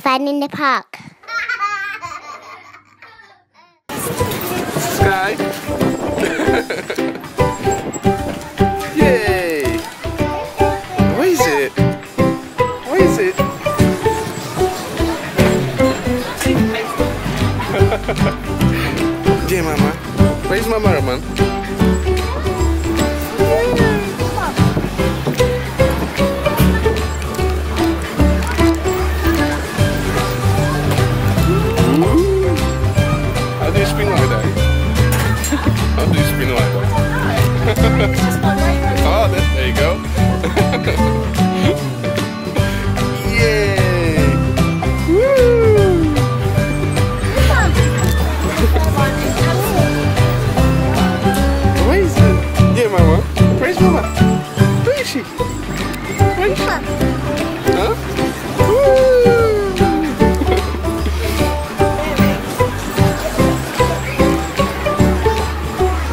Fun in the park. Sky. Yay! Where is it? Where is it? Dear Mama, where is Mama Raman? Oh, there you go. Yay! Woo! Where is it? Yeah, Mama. Where is Mama? Where is she? Where is she? Huh? Woo!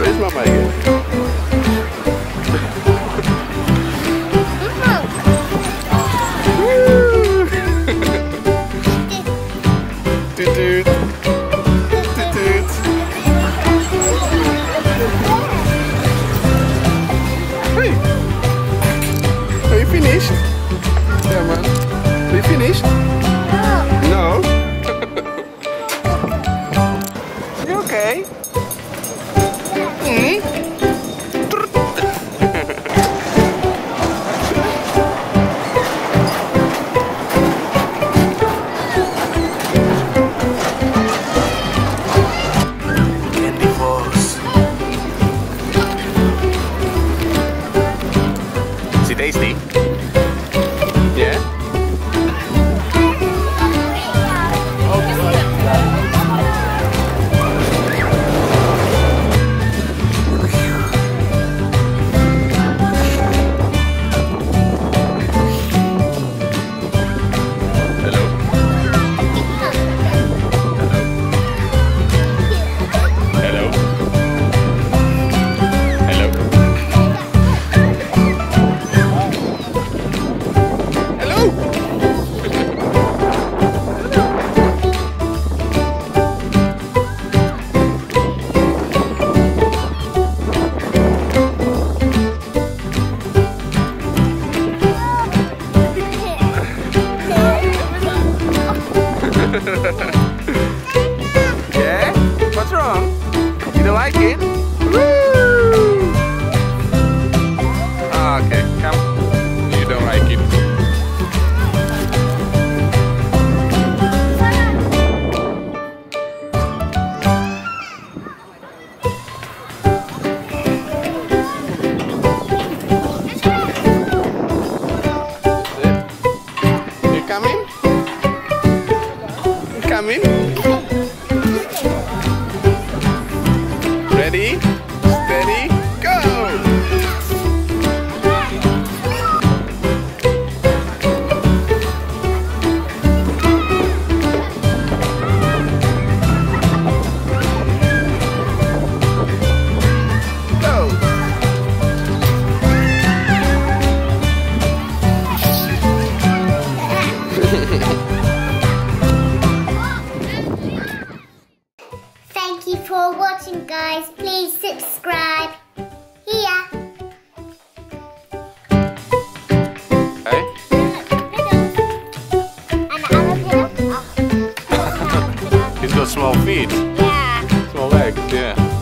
Where is Mama again? Tasty. Yeah? Yeah? What's wrong? You don't like it? Woo! Oh, okay, come. You don't like it. Coming. Ready, steady, go! Go! Thank you for watching, guys. Please subscribe here. Hey? He's got small feet. Yeah. Small legs, yeah.